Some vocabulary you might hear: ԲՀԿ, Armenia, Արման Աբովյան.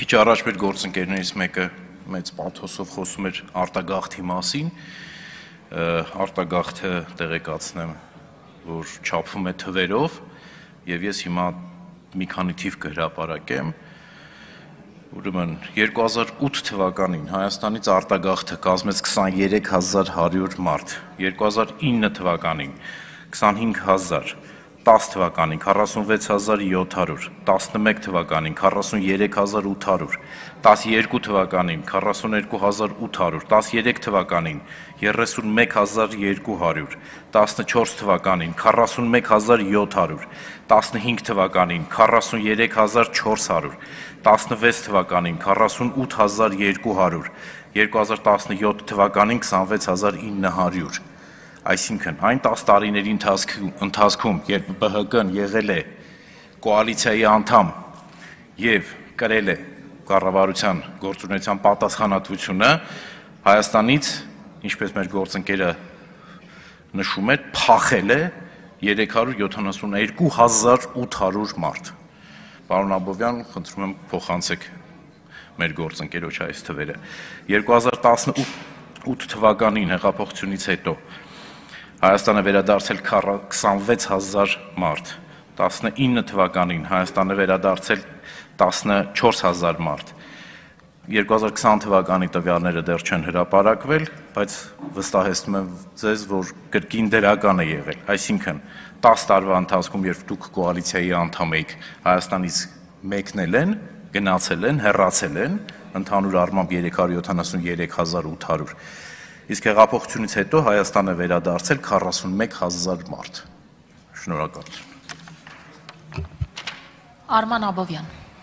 Քիչ առաջ մեր գործընկերներից մեկը մեծ պաթոսով խոսում էր արտագաղթի մասին, արտագաղթը տեղեկացնեմ, որ չափվում է թվերով, եւ ես հիմա մի քանի թիվ կհրապարակեմ, ուրեմն 2008 թվականին Հայաստանից արտագաղթը կազմեց 23100 մարդ, 2009 թվականին 25000 10 թվականին 46700, 11 թվականին 43800, 12 թվականին 42800, 13 թվականին 31200, 14 թվականին 41700, 15 թվականին 43400, 16 թվականին 48200, 2017 թվականին 26900 Այսինքն, այն 10 տարիների ընթացքում, երբ ԲՀԿ-ն եղել է կոալիցիայի անդամ եւ կրել է կառավարության գործունեության պատասխանատվությունը, Հայաստանից, ինչպես մեր գործընկերը նշում է, փախել է 372800 մարդ։ Պարոն Աբովյան, խնդրում եմ փոխանցեք մեր գործընկերոջ այս թվերը։ 2018 թվականին հեղափոխությունից հետո Հայաստանը վերադարձել 26000 մարդ, 19 թվականին Հայաստանը վերադարձել 14000 մարդ, 2020 թվականի տվյալները դեռ չեն հրապարակվել, բայց վստահեցնում եմ ձեզ, որ կրկին դրական է եղել, այսինքն 10 տարվա ընթացքում, երբ դուք կոալիցիայի անդամ եք, Հայաստանից մեկնել են, գնացել են, հեռացել են, ընդհանուր առմամբ 373800 Իսկ հեղափոխությունից հետո Հայաստանը վերադարձել 41000 մարդ։ Շնորհակալություն։ Արման Աբովյան